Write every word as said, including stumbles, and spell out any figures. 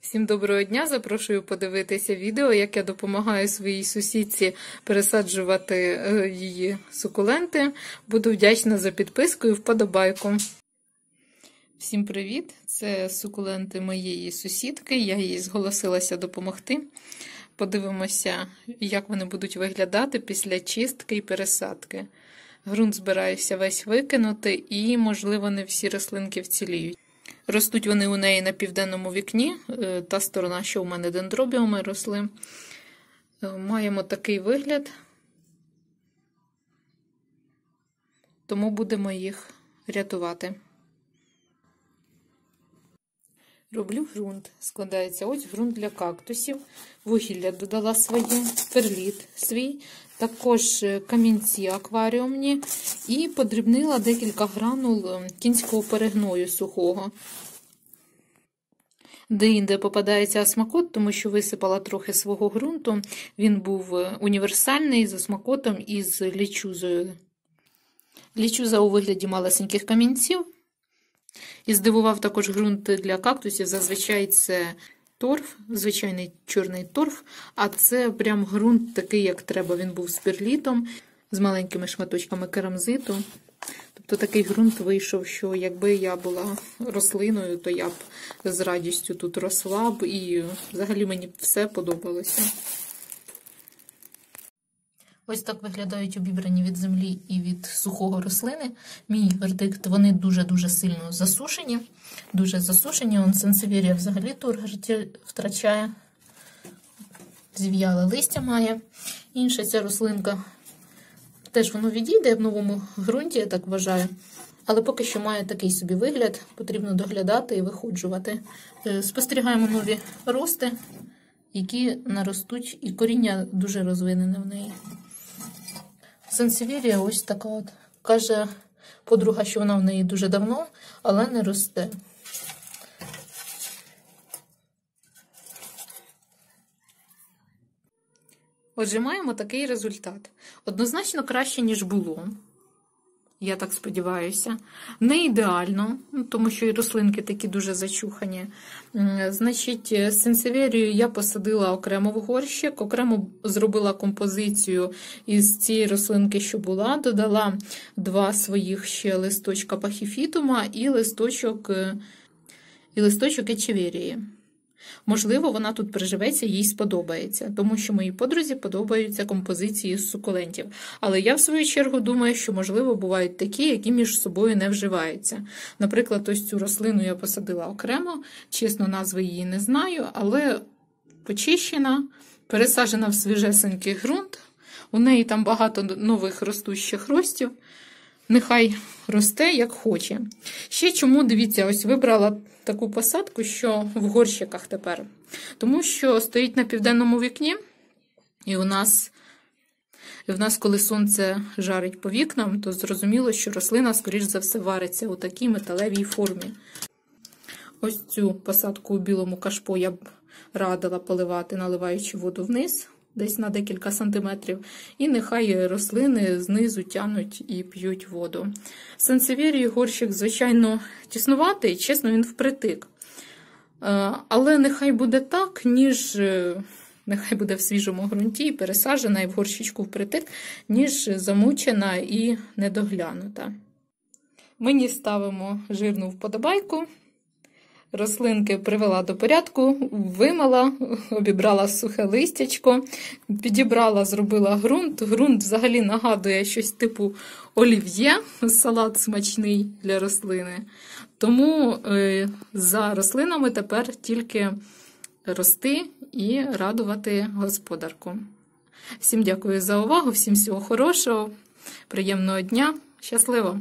Всім доброго дня! Запрошую подивитися відео, як я допомагаю своїй сусідці пересаджувати її сукуленти. Буду вдячна за підписку і вподобайку. Всім привіт! Це сукуленти моєї сусідки, я їй зголосилася допомогти. Подивимося, як вони будуть виглядати після чистки і пересадки. Грунт збираюся весь викинути і, можливо, не всі рослинки вціліють. Ростуть вони у неї на південному вікні, та сторона, що у мене дендробіуми росли. Маємо такий вигляд, тому будемо їх рятувати. Роблю ґрунт. Складається ось ґрунт для кактусів. Вугілля додала своє, перліт свій, також камінці акваріумні і подрібнила декілька гранул кінського перегною сухого. Де-інде попадається осмокот, тому що висипала трохи свого ґрунту. Він був універсальний з осмокотом і з лічузою. Лічуза у вигляді малесеньких камінців. І здивував також ґрунт для кактусів, зазвичай це торф, звичайний чорний торф, а це прям ґрунт такий, як треба. Він був з перлітом, з маленькими шматочками керамзиту. Тобто такий ґрунт вийшов, що якби я була рослиною, то я б з радістю тут росла б і взагалі мені все подобалося. Ось так виглядають обібрані від землі і від сухого рослини. Мій вердикт, вони дуже-дуже сильно засушені. Дуже засушені. Он сансевієрія взагалі тургор втрачає. Зів'яле листя має. Інша ця рослинка, теж воно відійде в новому ґрунті, я так вважаю. Але поки що має такий собі вигляд. Потрібно доглядати і виходжувати. Спостерігаємо нові рости, які наростуть. І коріння дуже розвинене в неї. Сансевієрія ось така от. Каже подруга, що вона в неї дуже давно, але не росте. Отже, маємо такий результат. Однозначно краще, ніж було. Я так сподіваюся. Не ідеально, тому що і рослинки такі дуже зачухані. Значить, сансевієрію я посадила окремо в горщик, окремо зробила композицію із цієї рослинки, що була, додала два своїх ще листочка пахіфітума і листочок, і листочок ечеверії. Можливо, вона тут приживеться, їй сподобається, тому що моїй подрузі подобаються композиції з сукулентів. Але я, в свою чергу, думаю, що, можливо, бувають такі, які між собою не вживаються. Наприклад, ось цю рослину я посадила окремо, чесно, назви її не знаю, але почищена, пересаджена в свіжесенький ґрунт, у неї там багато нових ростущих ростів, нехай росте, як хоче. Ще чому, дивіться, ось вибрала таку посадку, що в горщиках тепер. Тому що стоїть на південному вікні, і у нас, і в нас коли сонце жарить по вікнам, то зрозуміло, що рослина, скоріш за все, вариться у такій металевій формі. Ось цю посадку у білому кашпо я б радила поливати, наливаючи воду вниз, десь на декілька сантиметрів, і нехай рослини знизу тянуть і п'ють воду. Сансевієрії горщик, звичайно, тіснуватий, чесно, він впритик. Але нехай буде так, ніж нехай буде в свіжому ґрунті, пересаджена і в горщичку впритик, ніж замучена і недоглянута. Мені ставимо жирну вподобайку. Рослинки привела до порядку, вимила, обібрала сухе листячко, підібрала, зробила ґрунт. Ґрунт взагалі нагадує щось типу олів'є, салат смачний для рослини. Тому за рослинами тепер тільки рости і радувати господарку. Всім дякую за увагу, всім всього хорошого, приємного дня, щасливо!